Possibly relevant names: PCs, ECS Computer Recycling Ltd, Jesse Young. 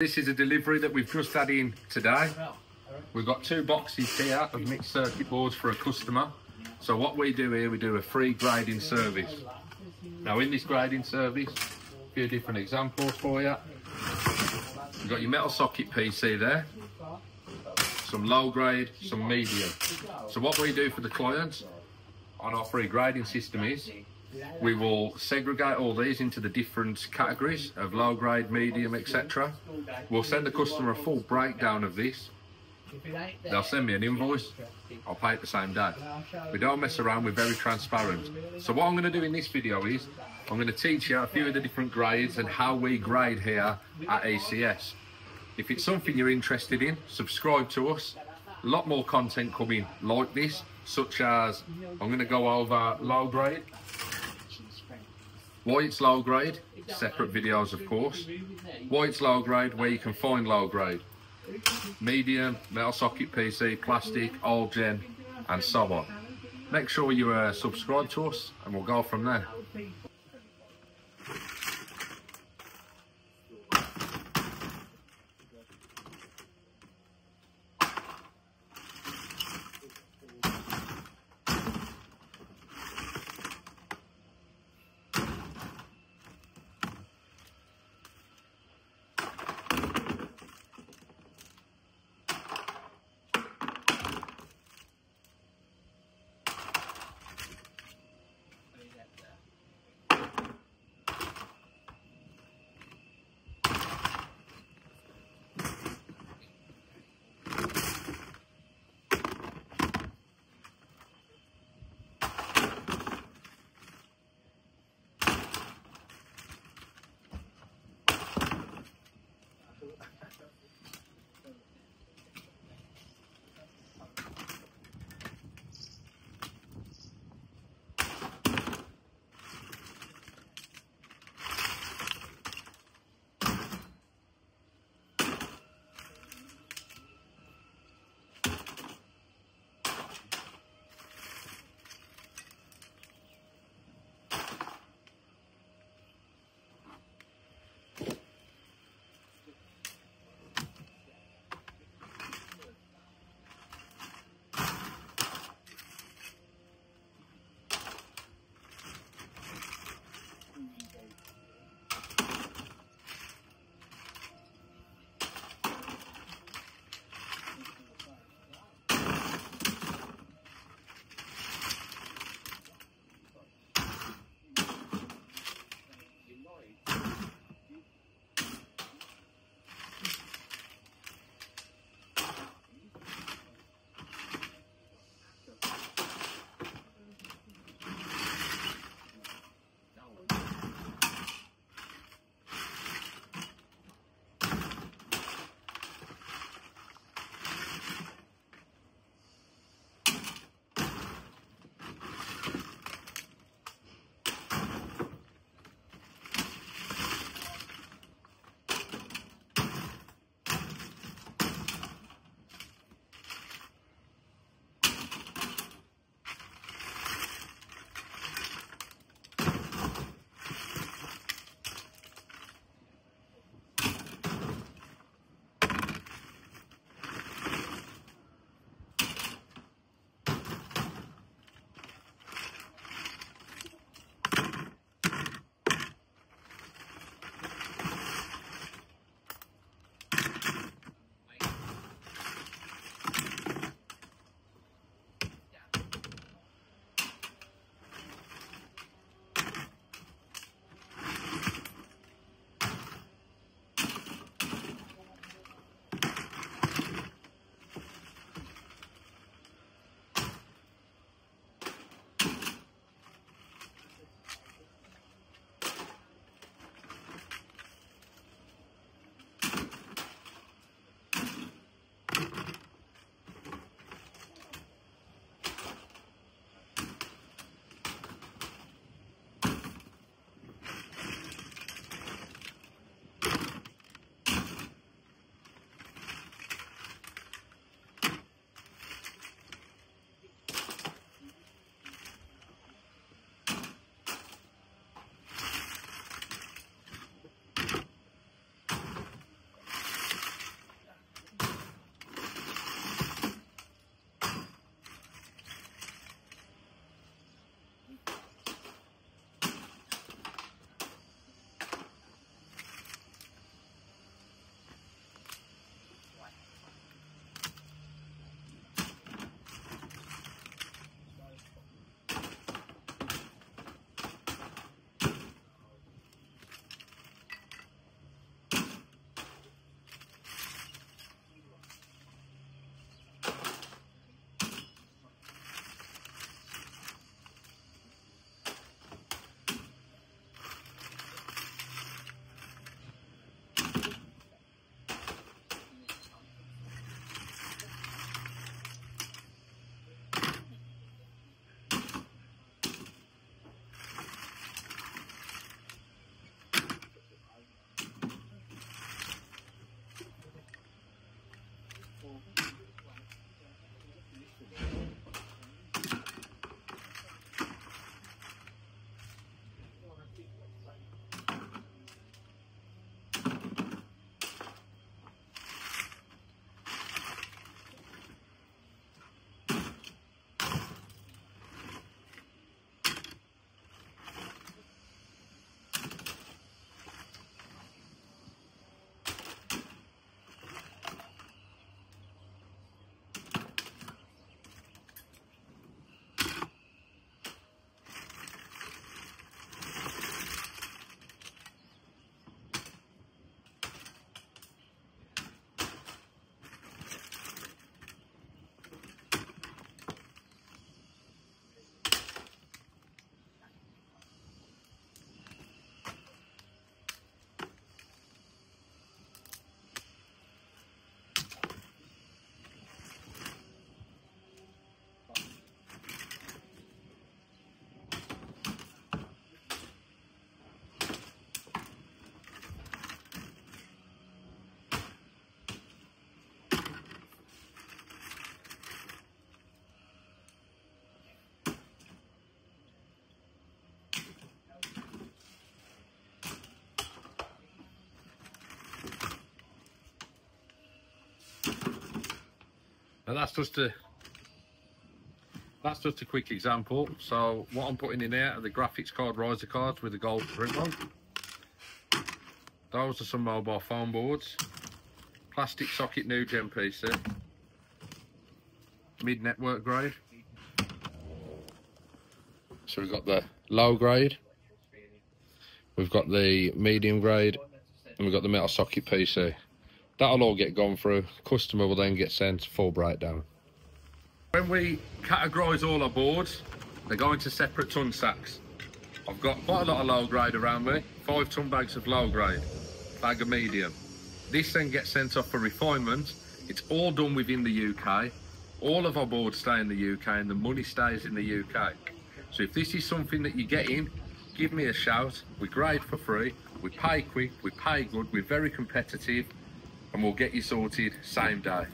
This is a delivery that we've just had in today. We've got two boxes here of mixed circuit boards for a customer. So what we do here, we do a free grading service. Now in this grading service, a few different examples for you. You've got your metal socket PC there, some low grade, some medium. So what we do for the clients on our free grading system is we will segregate all these into the different categories of low grade, medium, etc. We'll send the customer a full breakdown of this. They'll send me an invoice, I'll pay it the same day. We don't mess around, we're very transparent. So what I'm going to do in this video is I'm going to teach you a few of the different grades and how we grade here at ECS. If it's something you're interested in, subscribe to us. A lot more content coming like this, such as I'm going to go over low grade, why it's low grade, separate videos of course, why it's low grade, where you can find low grade, medium, metal socket PC, plastic, old gen, and so on. Make sure you subscribe to us and we'll go from there. Now that's just a quick example. So what I'm putting in there are the graphics card riser cards with the gold print on. Those are some mobile phone boards, plastic socket new gen PC, mid network grade. So we've got the low grade, we've got the medium grade, and we've got the metal socket PC. That'll all get gone through. Customer will then get sent full breakdown. When we categorise all our boards, they go into separate ton sacks. I've got quite a lot of low grade around me, 5 ton bags of low grade, bag of medium. This then gets sent off for refinement. It's all done within the UK. All of our boards stay in the UK and the money stays in the UK. So if this is something that you're getting, give me a shout. We grade for free, we pay quick, we pay good, we're very competitive, and we'll get you sorted same day.